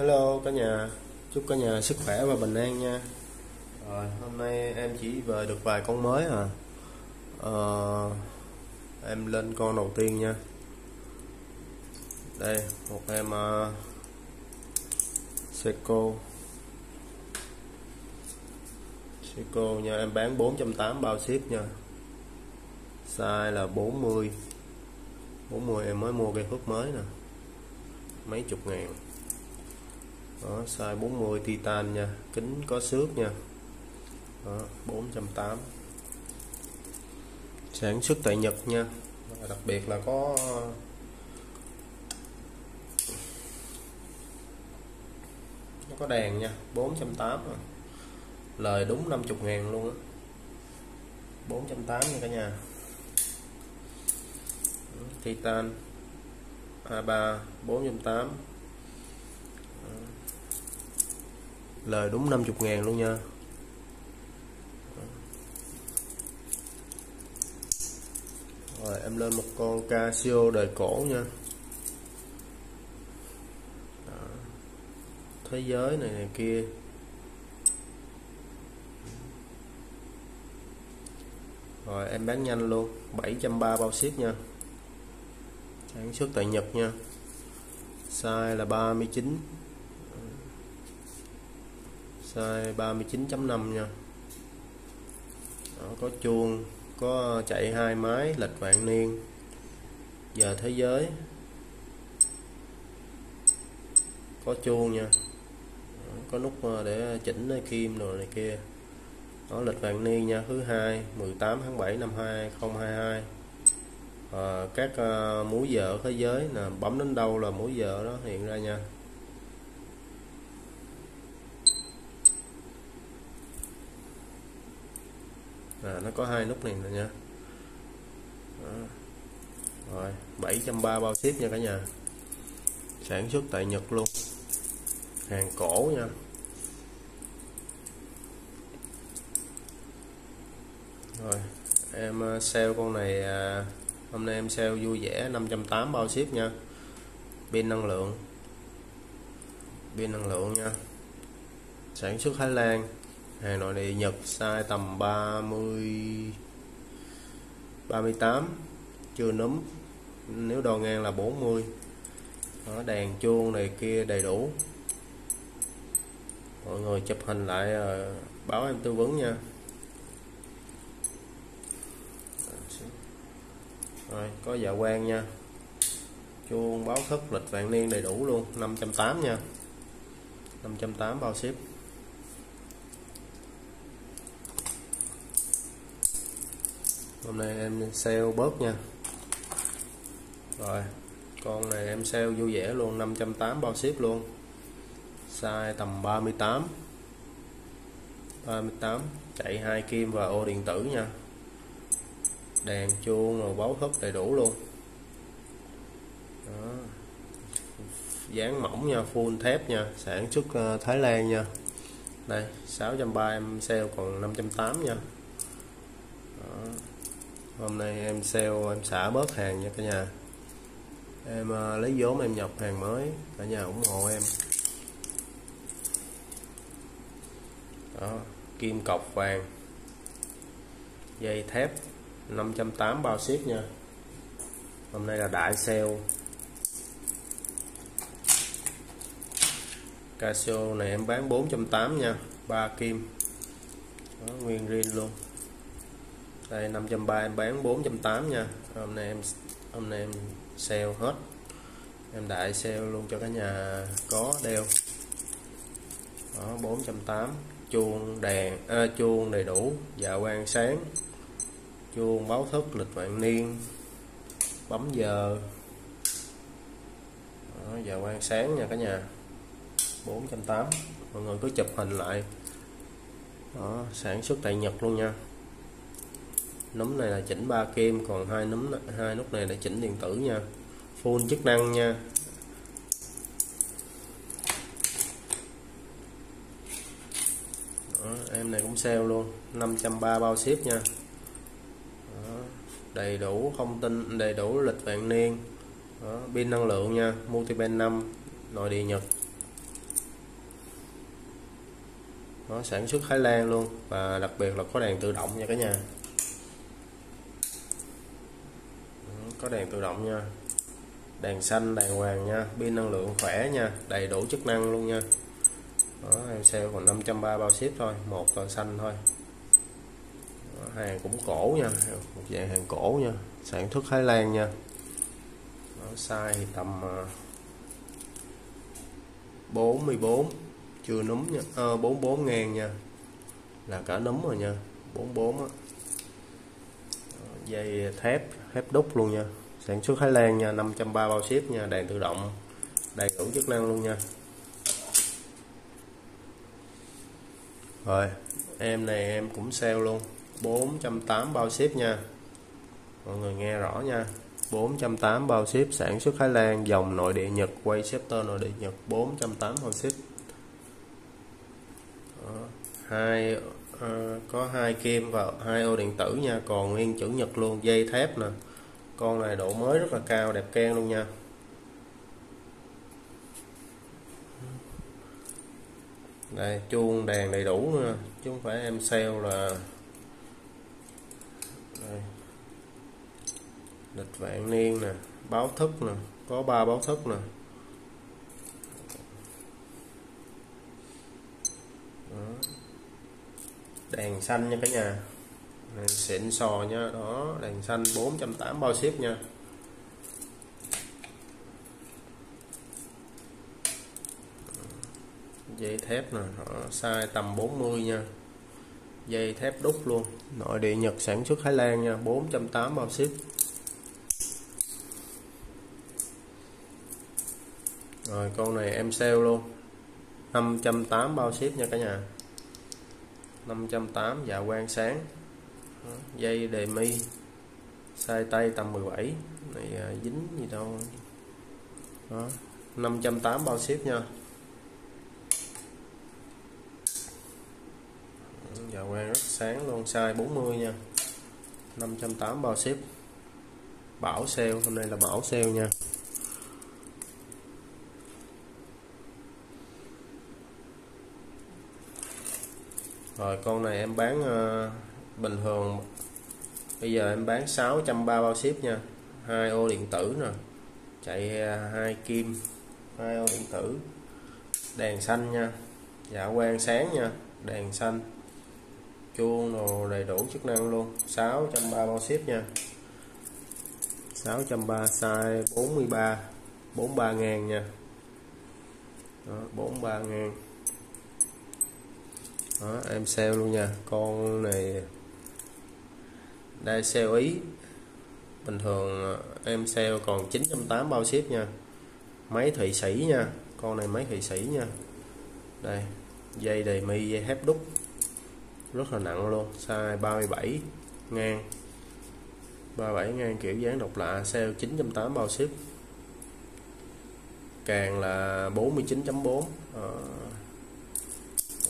Hello cả nhà, chúc cả nhà sức khỏe và bình an nha. Rồi, hôm nay em chỉ về được vài con mới à. Em lên con đầu tiên nha. Đây, một em Seiko nha, em bán 480 bao ship nha. Size là 40 em mới mua cây húp mới nè. Mấy chục ngàn. Đó, size 40 Titan nha, kính có xước nha. Đó, 480. Sản xuất tại Nhật nha. Đặc biệt là có nó có đèn nha, 480. Lời đúng 50.000 luôn á. 480 nha cả nhà. Titan A3 480. Lời đúng 50.000 luôn nha. Rồi em lên một con Casio đời cổ nha. Đó. Thế giới này kia. Rồi em bán nhanh luôn, 730 bao ship nha. Sản xuất tại Nhật nha. Size là 39. Size 39.5 nha. Đó, có chuông, có chạy hai máy, lịch vạn niên, giờ thế giới, có chuông nha. Đó, có nút để chỉnh kim rồi này kia. Đó, lịch vạn niên nha, thứ hai 18 tháng 7 năm 2022. Các múi giờ thế giới là bấm đến đâu là múi giờ đó hiện ra nha. Nó có hai nút này nè nha. Đó. Rồi 730 bao ship nha cả nhà. Sản xuất tại Nhật luôn, hàng cổ nha. Rồi em sale con này, hôm nay em sale vui vẻ 580 bao ship nha. Pin năng lượng nha. Sản xuất Thái Lan, hàng nội địa Nhật, size tầm 38 chưa núm, nếu đo ngang là 40. Đó, đèn chuông này kia đầy đủ. Mọi người chụp hình lại báo em tư vấn nha. Rồi, có dạ quang nha, chuông báo thức, lịch vạn niên đầy đủ luôn. 580 nha, 580 bao ship. Hôm nay em sale bớt nha. Rồi con này em sale vui vẻ luôn, 580 bao ship luôn. Size tầm 38, chạy hai kim và ô điện tử nha. Đèn chuông rồi báo thức đầy đủ luôn. Đó. Dán mỏng nha, full thép nha, sản xuất Thái Lan nha. Đây 630 em sale còn 580 nha. Đó. Hôm nay em sale, em xả bớt hàng nha cả nhà. Em lấy vốn em nhập hàng mới, cả nhà ủng hộ em. Đó, kim cọc vàng, dây thép, 580 bao ship nha. Hôm nay là đại sale. Casio này em bán 480 nha, 3 kim. Đó, nguyên rin luôn. Đây 530 em bán 480 nha. Hôm nay em sale hết. Em đại sale luôn cho cả nhà có đeo. Đó 480, chuông đèn, chuông đầy đủ, dạ quang sáng. Chuông báo thức, lịch vạn niên, bấm giờ. Đó, giờ quang sáng nha cả nhà. 480. Mọi người cứ chụp hình lại. Đó, sản xuất tại Nhật luôn nha. Núm này là chỉnh 3 kim, còn hai nút này là chỉnh điện tử nha. Full chức năng nha. Đó, em này cũng sale luôn, 530 bao ship nha. Đầy đủ thông tin, đầy đủ lịch vạn niên. Pin năng lượng nha, multi band 5, nội địa Nhật. nó sản xuất Thái Lan luôn, và đặc biệt là có đèn tự động nha cả nhà, có đèn tự động nha, đèn xanh đèn hoàng nha, pin năng lượng khỏe nha, đầy đủ chức năng luôn nha. Đó, em sale còn 530 bao ship thôi, một tờ xanh thôi. Đó, hàng cũng cổ nha, một dạng hàng cổ nha, sản xuất Thái Lan nha. Đó, size thì tầm 44 chưa núm nha, 44.000 nha, là cả núm rồi nha, 44 á. Dây thép, thép đúc luôn nha, sản xuất Thái Lan nha, 530 bao ship nha, đèn tự động, đầy đủ chức năng luôn nha. Rồi em này em cũng sale luôn, 480 bao ship nha, mọi người nghe rõ nha, 480 bao ship, sản xuất Thái Lan, dòng nội địa Nhật, Wayceptor nội địa Nhật, 480 bao ship. Đó, có hai kim và hai ô điện tử nha, còn nguyên chữ Nhật luôn, dây thép nè, con này độ mới rất là cao, đẹp keng luôn nha. Đây, chuông đèn đầy đủ nữa, chứ không phải em sale là đây. Lịch vạn niên nè, báo thức nè, có 3 báo thức nè. Đó, đèn xanh nha cả nhà, đèn xịn sò nha. Đó, đèn xanh 480 bao ship nha. Dây thép nè, size tầm 40 nha, dây thép đúc luôn, nội địa Nhật, sản xuất Thái Lan nha, 480 bao ship. Rồi con này em sale luôn, 580 bao ship nha cả nhà, 580 dạ quang sáng. Đó, dây đề mi, size tay tầm 17 này, dính gì đâu. Đó, 580 bao ship nha, dạ quang rất sáng luôn, size 40 nha, 580 bao ship. Bảo sale, hôm nay là bảo sale nha. Rồi con này em bán bình thường, bây giờ em bán 630 bao ship nha, hai ô điện tử nè, chạy hai kim, hai ô điện tử, đèn xanh nha, dạ quang sáng nha, đèn xanh, chuông đồ đầy đủ chức năng luôn, 630 bao ship nha, 630, size 43, 43.000 nha. Đó, 43.000. Đó, em sale luôn nha, con này đây sale Ý, bình thường em sale còn 980 bao ship nha, máy Thụy Sĩ nha, con này máy Thụy Sĩ nha. Đây, dây đầy mi, dây thép đúc, rất là nặng luôn, size 37.000, 37.000, kiểu dáng độc lạ, sale 980 bao ship, càng là 49.4,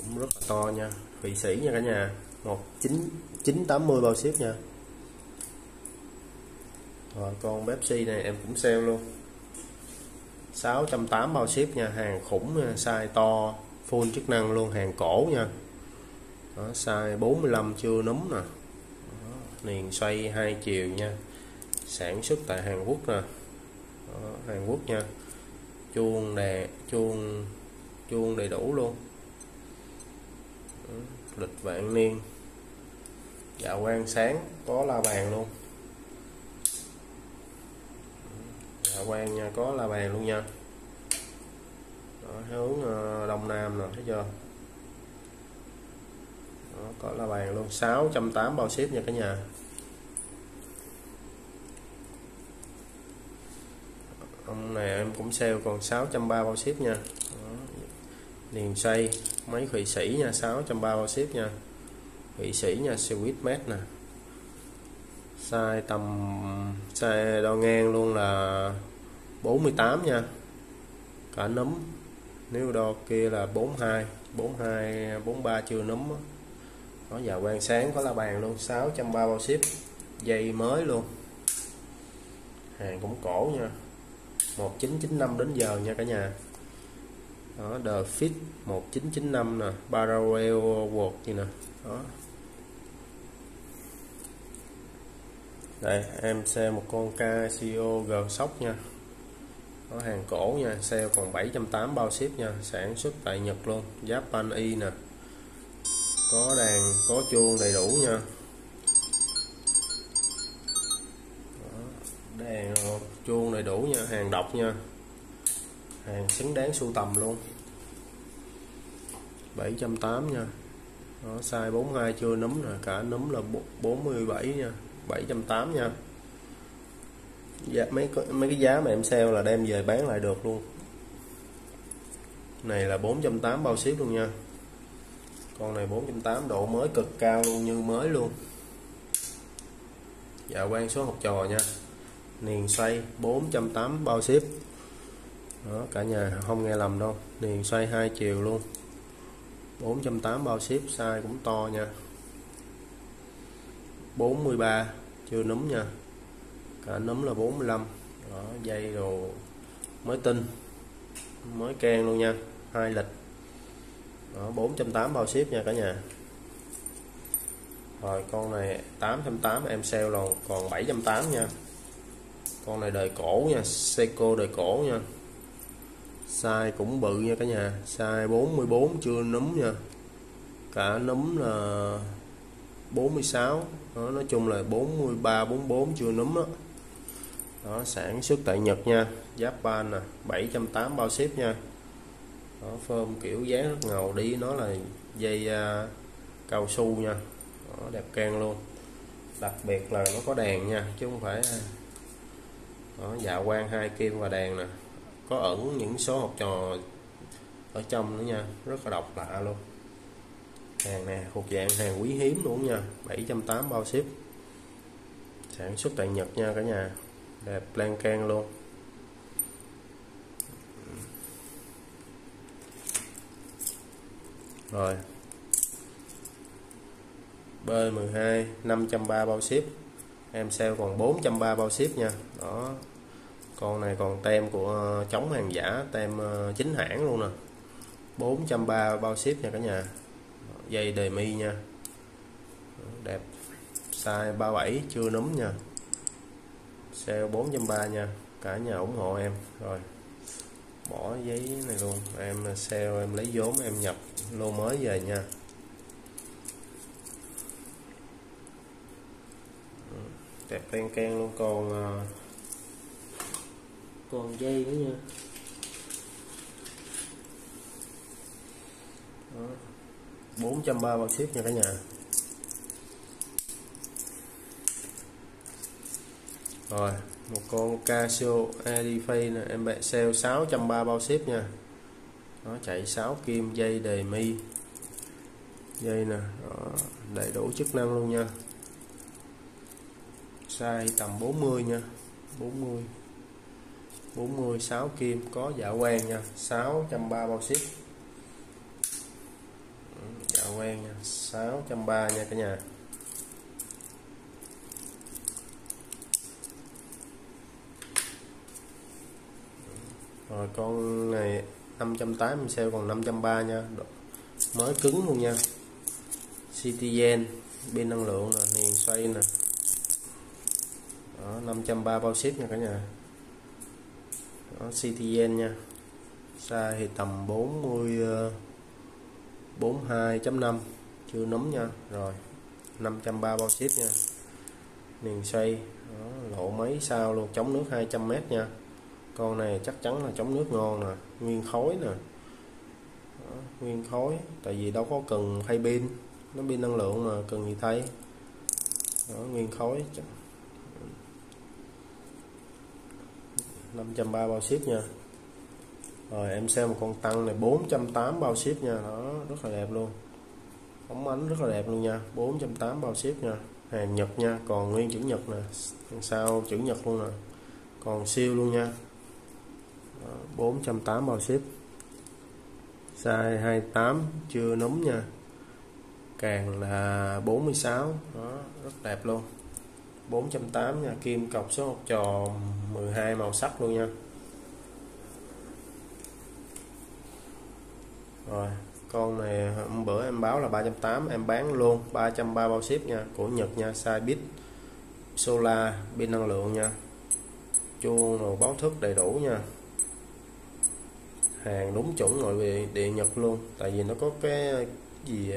cũng rất là to nha, Thụy Sĩ nha cả nhà, 1980 bao ship nha. Rồi con Pepsi này em cũng sale luôn, 680 bao ship nha, hàng khủng nha, size to, full chức năng luôn, hàng cổ nha. Đó, size 45 chưa núm nè. Đó, niền xoay hai chiều nha, sản xuất tại Hàn Quốc nè. Đó, Hàn Quốc nha, chuông đè, chuông đầy đủ luôn. Đó, lịch vạn niên, dạ quang sáng, có la bàn luôn, dạ quang nha, có la bàn luôn nha. Đó, hướng Đông Nam nè, thấy chưa. Đó, có la bàn luôn, 680 bao ship nha cả nhà. Ông này em cũng sale còn 630 bao ship nha. Đó, niềng xoay, máy Thụy Sĩ nha, 630 bao ship nha, Thụy Sĩ nha, Swiss made nè, size tầm, size đo ngang luôn là 48 nha, cả núm, nếu đo kia là 42, 42, 43 chưa núm. Nó giờ quang sáng, có la bàn luôn, 630 bao ship, dây mới luôn, hàng cũng cổ nha, 1995 đến giờ nha cả nhà. đó, The Fit 1995 nè, Parallel World gì nè đó. Đây em xem một con Casio G-Shock nha, nó hàng cổ nha, sale còn 780 bao ship nha, sản xuất tại Nhật luôn, Japan Y nè, có đàn có chuông đầy đủ nha. Đó, đàn chuông đầy đủ nha, hàng độc nha, hàng xứng đáng sưu tầm luôn, 780 nha. Đó, size 42 chưa núm nè, cả núm là 47 nha, 780 nha. Dạ, mấy cái giá mà em sale là đem về bán lại được luôn. Này là 480 bao ship luôn nha. Con này 480, độ mới cực cao luôn, như mới luôn. Dạ, quan số học trò nha. Niền xoay 480 bao ship. Đó, cả nhà không nghe lầm đâu. Niền xoay 2 chiều luôn, 480 bao ship, size cũng to nha, 43 chưa núm nha, cả núm là 45. Đó, dây đồ mới tinh mới keng luôn nha, 2 lịch. Đó, 480 bao ship nha cả nhà. Rồi con này 880 em sale rồi, còn 780 nha. Con này đời cổ nha, Seiko đời cổ nha, size cũng bự nha cả nhà, size 44 chưa núm nha, cả núm là 46. Đó, nói chung là 43 44 chưa núm đó. Đó, sản xuất tại Nhật nha, Japan nè, 780 bao ship nha. Đó, phơm kiểu dáng rất ngầu đi, nó là dây cao su nha. Đó, đẹp keng luôn, đặc biệt là nó có đèn nha, chứ không phải đó, dạ quang 2 kim và đèn nè, có ẩn những số học trò ở trong nữa nha, rất là độc lạ luôn. Hàng này thuộc dạng hàng quý hiếm luôn nha, 780 bao ship, sản xuất tại Nhật nha cả nhà, đẹp lan can luôn. Rồi B12 530 bao ship, em sale còn 430 bao ship nha. Đó, con này còn tem của chống hàng giả, tem chính hãng luôn nè, 430 bao ship nha cả nhà, dây đề mi nha, đẹp, size 37 chưa núm nha, sale 430 nha, cả nhà ủng hộ em. Rồi bỏ giấy này luôn, em sale em lấy vốn em nhập lô mới về nha. Đẹp len keng luôn, còn dây nữa nha. Đó, 430 bao ship nha cả nhà. Rồi một con Casio Edifi nè, em bạn sale 630 bao ship nha. Nó chạy 6 kim, dây đề mi, dây nè, đầy đủ chức năng luôn nha, size tầm 40 nha, 40 6 kim, có dạ quang nha, 630 bao ship, dạ quang nha, 630 nha cả nhà. Rồi con này 580 sale còn 530 nha, mới cứng luôn nha, Citizen pin năng lượng là niềng xoay nè. Đó, 530 bao ship nha cả nhà. Đó, Citizen nha, size thì tầm 42.5 chưa núm nha. Rồi 530 bao ship nha, niềng xoay. Đó, lộ máy sao luôn, chống nước 200m nha. Con này chắc chắn là chống nước ngon nè, nguyên khối nè. Đó, nguyên khối, tại vì đâu có cần thay pin, nó pin năng lượng mà cần gì thay. Đó, nguyên khối. 530 bao ship nha. Rồi em xem một con tăng này 480 bao ship nha. Đó, rất là đẹp luôn, ống ánh rất là đẹp luôn nha, 480 bao ship nha, hàng Nhật nha, còn nguyên chữ Nhật nè, đằng sau chữ Nhật luôn nè, còn siêu luôn nha. Đó, 480 bao ship, size 28 chưa núm nha, càng là 46. Đó, rất đẹp luôn, 480 nha, kim cọc số học trò 12 màu sắc luôn nha. Rồi con này hôm bữa em báo là 380, em bán luôn 330 bao ship nha, của Nhật nha, size bit, solar, pin năng lượng nha, chuông rồi báo thức đầy đủ nha, hàng đúng chuẩn rồi, về điện Nhật luôn. Tại vì nó có cái gì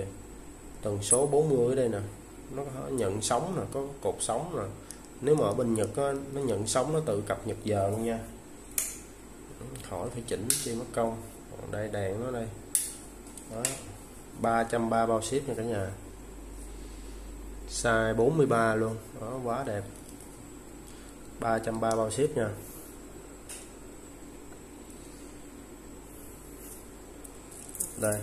tần số 40 ở đây nè, nó nhận sóng nè, có cột sóng nè. Nếu mà ở bên Nhật á, nó nhận sóng nó tự cập nhật giờ luôn nha, khỏi phải chỉnh chi mất công. Còn đây đèn nó đây đó, 330 bao ship nha cả nhà, size 43 luôn đó, quá đẹp, 330 bao ship nha. Đây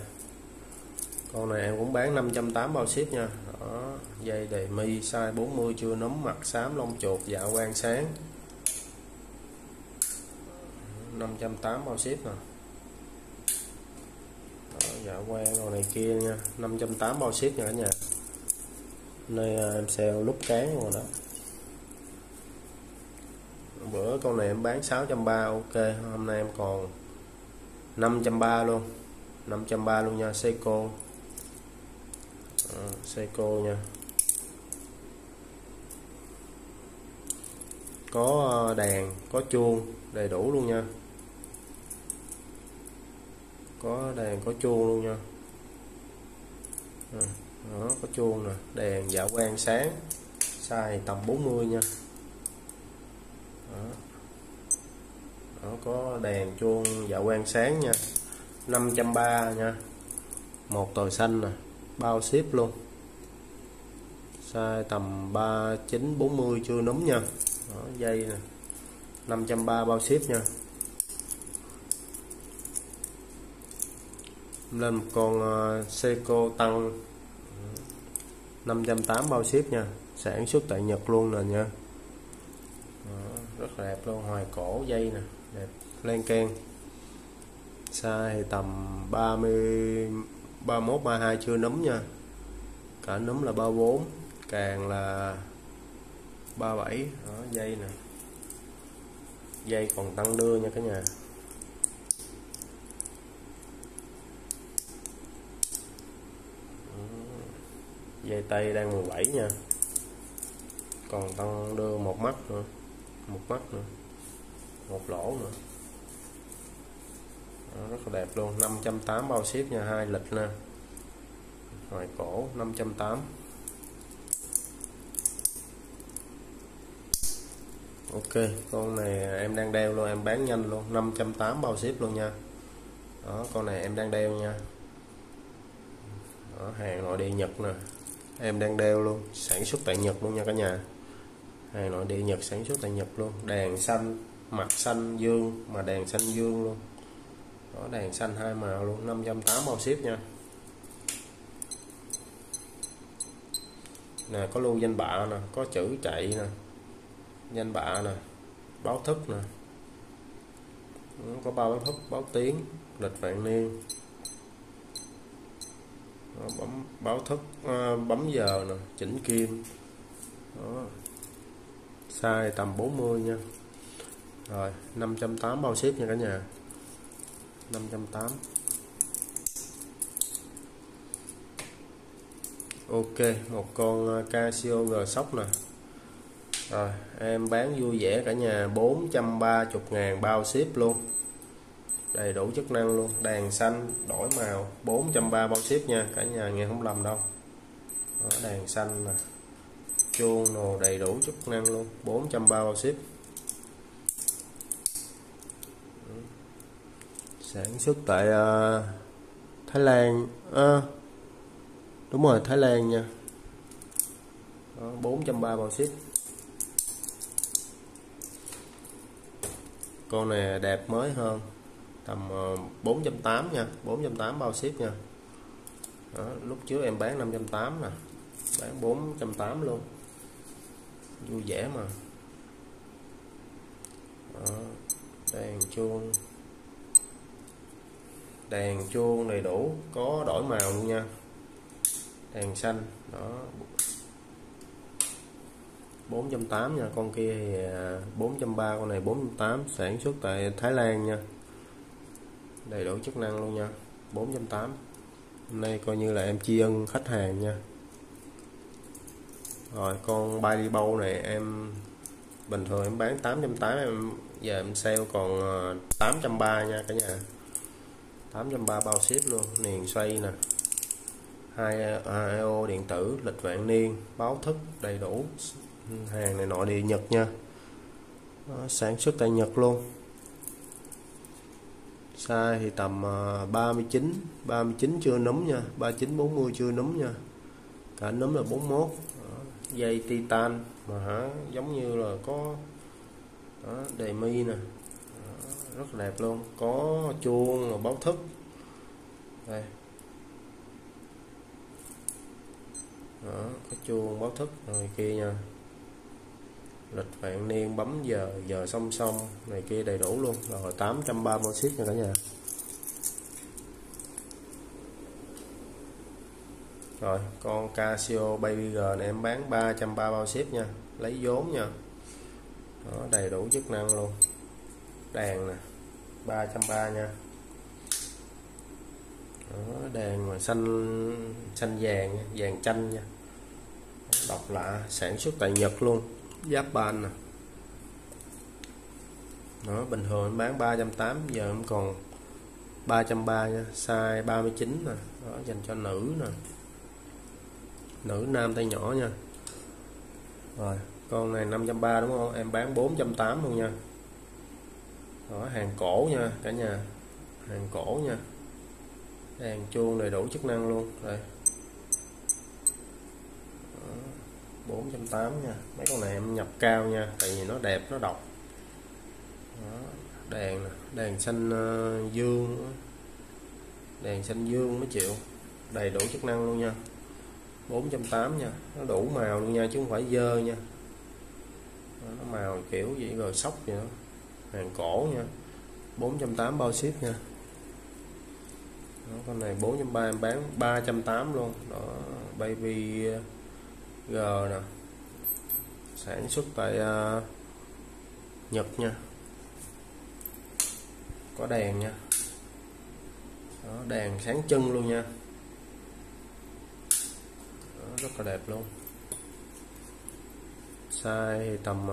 con này em cũng bán 580 bao ship nha. Đó, dây đề mi size 40, chưa nấm, mặt xám, lông chuột, dạ quang sáng, 580 bao ship nè. Dạ quang rồi này kia nha, 580 bao ship nha cả nhà. Này em sale lúc cán rồi đó. Bữa con này em bán 630, ok, hôm nay em còn 530 luôn, 530 luôn nha. Seiko Seiko nha, có đèn, có chuông đầy đủ luôn nha, có đèn có chuông luôn nha. Đó, có chuông nè, đèn dạ quang sáng, size tầm 40 nha. Đó. Đó, có đèn chuông dạ quang sáng nha, 530 nha, một tờ xanh nè, bao ship luôn, size tầm 39 40, chưa núm nha. Đó, dây nè, 530 bao ship nha. Lên một con Seiko tăng 580 bao ship nha, sản xuất tại Nhật luôn nè nha. Đó, rất đẹp luôn, hoài cổ dây nè, đẹp len ken, size tầm 31 32, chưa núm nha, cả núm là 34, càng là 37. Đó, dây nè, dây còn tăng đưa nha cả nhà. Dây tay đang 17 nha, còn tăng đưa một mắt nữa, một lỗ nữa. Đó, rất là đẹp luôn, 580 bao ship nha, 2 lịch nè, hoài cổ 580. Ok, con này em đang đeo luôn, em bán nhanh luôn, 580 bao ship luôn nha. Đó, con này em đang đeo nha. Đó, hàng nội địa Nhật nè, em đang đeo luôn, sản xuất tại Nhật luôn nha cả nhà, hàng nội địa Nhật, sản xuất tại Nhật luôn. Đèn xanh, mặt xanh dương, mà đèn xanh dương luôn. Đó, đèn xanh 2 màu luôn, 580 bao ship nha. Nè, có lưu danh bạ nè, có chữ chạy nè, danh bạ nè, báo thức nè, có báo thức, báo tiếng, lịch vạn niên. Đó, bấm báo thức, bấm giờ nè, chỉnh kim. Đó, size tầm 40 nha. Rồi 580 bao ship nha cả nhà, 580. Ok, một con Casio G-Shock nè. Rồi em bán vui vẻ cả nhà, 430.000 bao ship luôn, đầy đủ chức năng luôn, đèn xanh đổi màu, 430 bao ship nha cả nhà, nghe không lầm đâu. Đó, đèn xanh nè, chuông đồ đầy đủ chức năng luôn, 430 bao ship, sản xuất tại Thái Lan, đúng rồi, Thái Lan nha. Đó, 430 bao ship. Con này đẹp mới hơn, tầm 480 nha, 480 bao ship nha. Đó, lúc trước em bán 580 nè, bán 480 luôn, vui vẻ mà. Đó, đèn chuông đầy đủ, có đổi màu luôn nha, đèn xanh. Đó, 480 nha. Con kia thì 430, con này 480, sản xuất tại Thái Lan nha, đầy đủ chức năng luôn nha. 4.8. Hôm nay coi như là em tri ân khách hàng nha. Rồi con Baby Bow này em bình thường em bán 8.8, em giờ em sale còn 830 nha cả nhà. 830 bao ship luôn, niềng xoay nè, 2 AO điện tử, lịch vạn niên, báo thức đầy đủ. Hàng này nội địa Nhật nha. Đó, sản xuất tại Nhật luôn. Size thì tầm 39 chưa núm nha, 39 40 chưa núm nha. Cả núm là 41. Dây Titan mà hả, giống như là có đề mi nè. Đó, rất đẹp luôn, có chuông là báo thức. Đây. Đó, có chuông báo thức rồi kia nha, lịch vạn niên, bấm giờ, giờ song song này kia đầy đủ luôn. Rồi 830 ship nha cả nhà. Rồi con Casio Baby G này em bán 330 bao ship nha, lấy vốn nha. Đó, đầy đủ chức năng luôn, đèn nè, 330 nha. Đó, đèn mà xanh xanh vàng, vàng chanh nha. Độc lạ, sản xuất tại Nhật luôn, Japan nè. Đó, bình thường em bán 380, giờ em còn 330 nha, size 39 nè. Đó, dành cho nữ nè, nữ nam tay nhỏ nha. Rồi con này 530 đúng không, em bán 480 luôn nha. Đó, hàng cổ nha cả nhà, hàng cổ nha, đèn chuông đầy đủ chức năng luôn. Đây 480 nha, mấy con này em nhập cao nha, tại vì nó đẹp, nó độc. Đó, đèn nè, đèn xanh dương, đèn xanh dương mới chịu, đầy đủ chức năng luôn nha. 480 nha, nó đủ màu luôn nha, chứ không phải dơ nha. Đó, nó màu kiểu gì rồi sóc vậy đó. Hàng cổ nha, 480 bao ship nha. Đó, con này 4.3 em bán 380 luôn. Đó, Baby G nè, sản xuất tại Nhật nha, có đèn nha. Đó, đèn sáng trưng luôn nha. Đó, rất là đẹp luôn, size tầm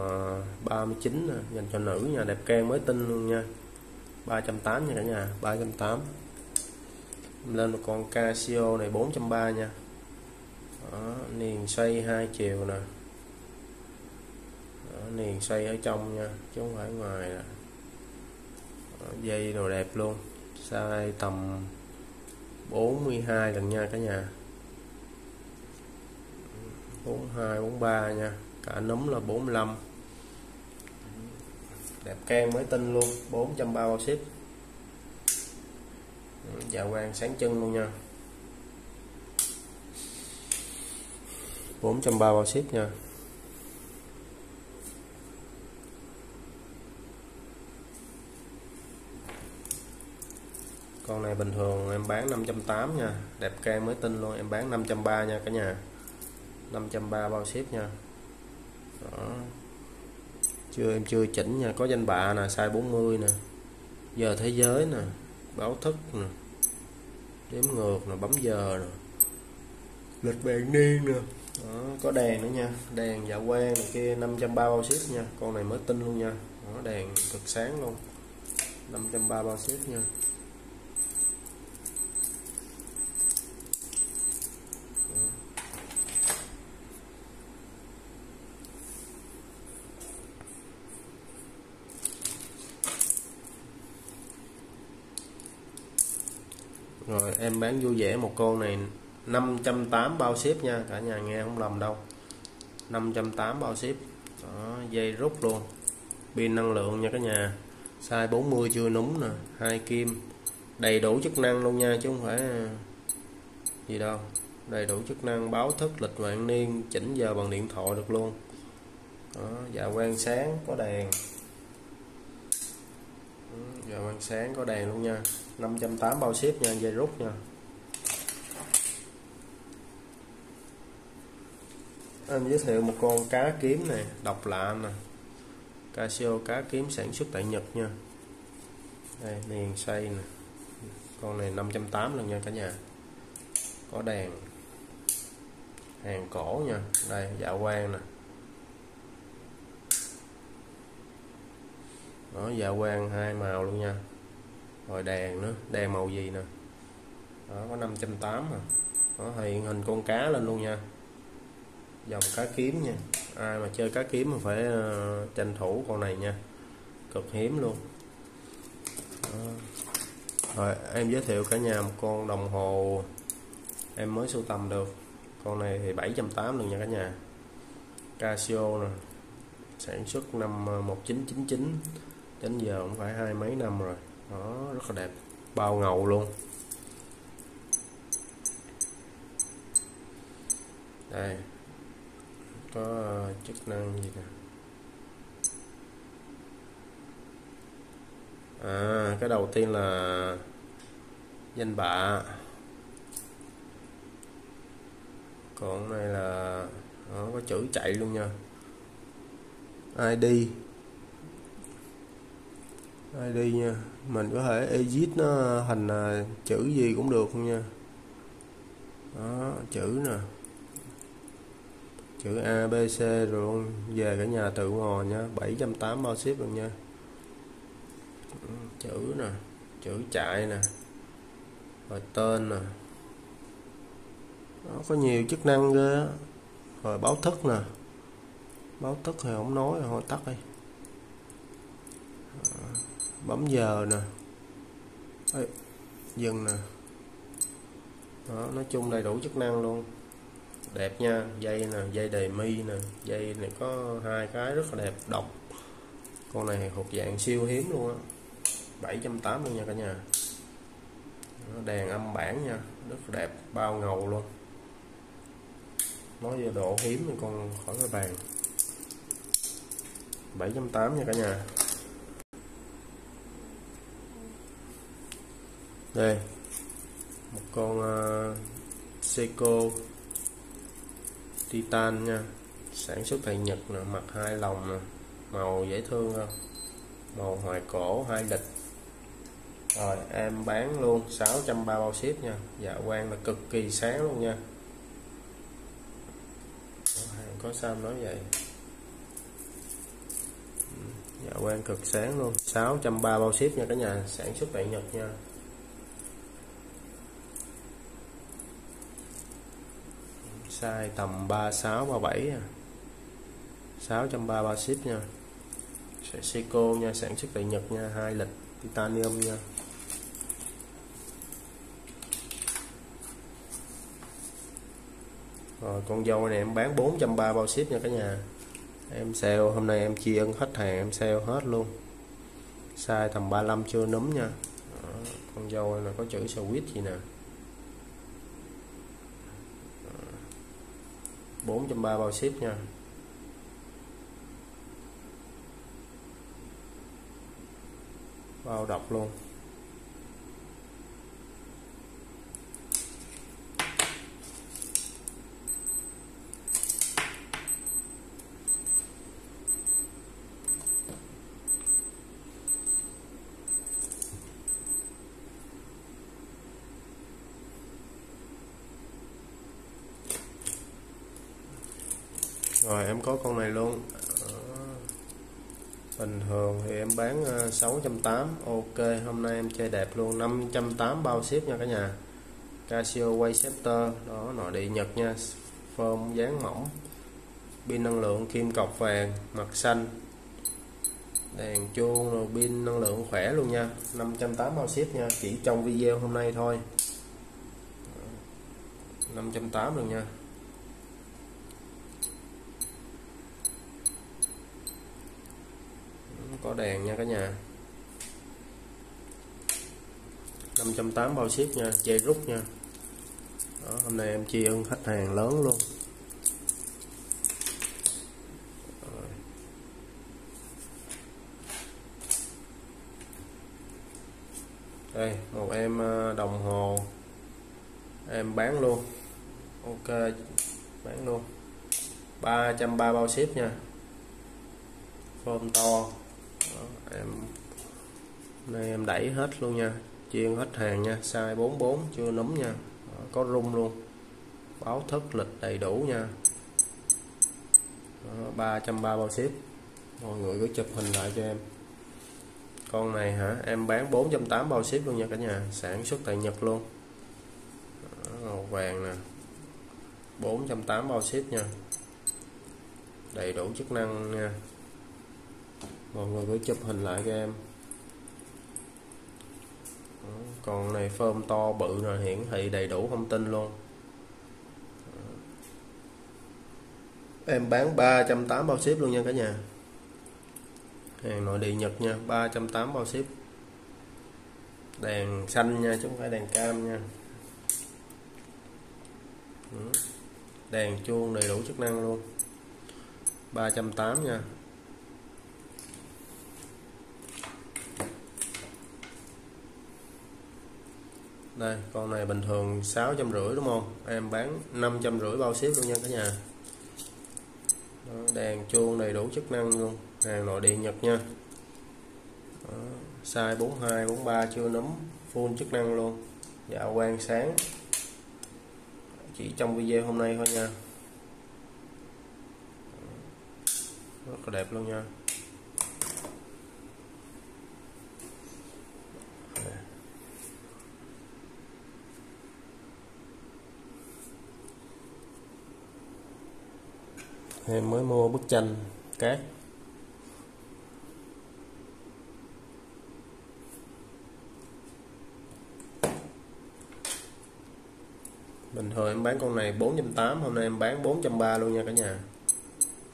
39 nè, dành cho nữ nha, đẹp keng mới tinh luôn nha. 380 nha cả nhà, 380. Lên một con Casio này 430 nha. Đó, niềng xoay 2 chiều nè. Đó, niềng xoay ở trong nha, chứ không phải ngoài nè. Đó, dây đồ đẹp luôn, size tầm 42 lần nha cả nhà, 42, 43 nha, cả núm là 45. Đẹp keng mới tinh luôn, 430 bao ship. Dạ quang sáng chân luôn nha, 430 bao ship nha. Con này bình thường em bán 580 nha, đẹp keng mới tinh luôn, em bán 530 nha cả nhà, 530 bao ship nha. Đó, chưa em chưa chỉnh nha, có danh bạ nè, size 40 nè, giờ thế giới nè, báo thức nè, đếm ngược nè, bấm giờ nè, lịch vạn niên nè. Đó, có đèn nữa nha, đèn dạ quang này kia, 530 bao ship nha, con này mới tinh luôn nha. Đó, đèn cực sáng luôn, 530 bao ship nha. Rồi em bán vui vẻ một con này 580 bao ship nha cả nhà, nghe không lầm đâu, 580 bao ship. Đó, dây rút luôn, pin năng lượng nha cả nhà, size 40 chưa núm nè, 2 kim, đầy đủ chức năng luôn nha, chứ không phải gì đâu, đầy đủ chức năng, báo thức, lịch vạn niên, chỉnh giờ bằng điện thoại được luôn. Đó, dạ quang sáng, có đèn. Dạ quang sáng, có đèn luôn nha, 580 bao ship nha, dây rút nha. Em giới thiệu một con cá kiếm này, độc lạ nè, Casio cá kiếm, sản xuất tại Nhật nha. Đây, niềng xoay nè, Con này 580 lần nha cả nhà. Có đèn hàng cổ nha, đây dạo quang nè. Đó, dạ quang hai màu luôn nha. Rồi đèn nữa, đèn màu gì nè. Đó, có 580 mà. Nó hiện hình con cá lên luôn nha. Dòng cá kiếm nha. Ai mà chơi cá kiếm mà phải tranh thủ con này nha. Cực hiếm luôn. Đó. Rồi em giới thiệu cả nhà một con đồng hồ em mới sưu tầm được. Con này thì 780 luôn nha cả nhà. Casio nè. Sản xuất năm 1999 đến giờ cũng phải hai mấy năm rồi. Đó, rất là đẹp, bao ngầu luôn. Đây có chức năng gì nè, cái đầu tiên là danh bạ, còn này là nó có chữ chạy luôn nha. ID nha, mình có thể edit nó thành chữ gì cũng được nha. Đó, chữ nè, chữ A, B, C rồi luôn. Về cả nhà tự ngồi nha, 780 bao ship luôn nha. Chữ nè, chữ chạy nè, rồi tên nè. Nó có nhiều chức năng ghê. Rồi báo thức nè, báo thức thì không nói rồi, thôi tắt đi. Bấm giờ nè. Ê, dừng nè. Đó, nói chung đầy đủ chức năng luôn, đẹp nha. Dây nè, dây đề mi nè, dây này có hai cái rất là đẹp, độc. Con này thuộc dạng siêu hiếm luôn á, 780 nha cả nhà. Đèn âm bản nha, rất là đẹp, bao ngầu luôn. Nói về độ hiếm thì con khỏi cái bàn. 780 nha cả nhà. Đây một con Seiko Titan nha, sản xuất tại Nhật nè, mặt hai lòng nè, màu dễ thương không? Màu hoài cổ hai địch. Rồi em bán luôn 630 bao ship nha. Dạ quang là cực kỳ sáng luôn nha. Có sao nói vậy, dạ quang cực sáng luôn, 630 bao ship nha cả nhà, sản xuất tại Nhật nha. Size tầm 36, 37 à. 630 ship nha. Seiko nha, sản xuất tại Nhật nha, hai lịch titanium nha. Rồi con dâu này em bán 430 bao ship nha cả nhà. Em sale hôm nay em chi ân khách hàng, em sale hết luôn. Size tầm 35 chưa núm nha. Đó, con dâu này có chữ switch gì nè. 430 bao ship nha. Bao đọc luôn. Rồi em có con này luôn. Bình thường thì em bán 680. Ok, hôm nay em chơi đẹp luôn, 580 bao ship nha cả nhà. Casio Wayceptor, đó nội địa Nhật nha. Phơm dán mỏng, pin năng lượng kim cọc vàng, mặt xanh, đèn chuông, rồi pin năng lượng khỏe luôn nha. 580 bao ship nha, chỉ trong video hôm nay thôi. 580 luôn nha. Có đèn nha cả nhà. 580 bao ship nha, dây rút nha. Đó, hôm nay em chi ân khách hàng lớn luôn. Rồi. Đây một em đồng hồ em bán luôn. Ok, bán luôn 330 bao ship nha. Form to. Đó, em đẩy hết luôn nha. chuyên hết hàng nha, size 44 chưa nấm nha, có rung luôn, báo thức lịch đầy đủ nha. 330 bao ship. Mọi người cứ chụp hình lại cho em. Con này hả, em bán 480 bao ship luôn nha cả nhà, sản xuất tại Nhật luôn. Màu vàng nè, 480 bao ship nha, đầy đủ chức năng nha. Mọi người cứ chụp hình lại cho em. Còn này phơm to bự rồi, hiển thị đầy đủ thông tin luôn. Em bán 380 bao ship luôn nha cả nhà, hàng nội địa Nhật nha, 380 bao ship. Đèn xanh nha chứ không phải đèn cam nha. Đèn chuông đầy đủ chức năng luôn, 380 nha. Đây, con này bình thường 650 đúng không, em bán 550 bao ship luôn nha cả nhà. Đèn chuông đầy đủ chức năng luôn, hàng nội địa Nhật nha. Đó, size 42, 43 chưa nấm, full chức năng luôn, dạ quang sáng. Chỉ trong video hôm nay thôi nha, rất là đẹp luôn nha. Em mới mua bức tranh cát. Bình thường em bán con này 480, hôm nay em bán 430 luôn nha cả nhà.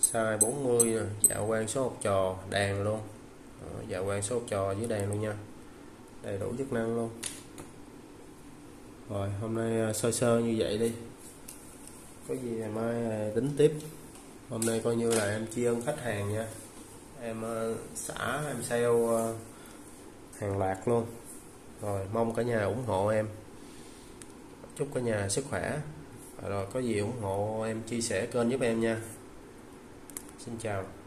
Size 40 nè, dạo quang số học trò, đèn luôn. Dạo quang số học trò với đèn luôn nha, đầy đủ chức năng luôn. Rồi hôm nay sơ sơ như vậy đi, có gì ngày mai tính tiếp. Hôm nay coi như là em tri ân khách hàng nha, em xả em sale hàng loạt luôn. Rồi mong cả nhà ủng hộ em, chúc cả nhà sức khỏe. Rồi có gì ủng hộ em chia sẻ kênh giúp em nha. Xin chào.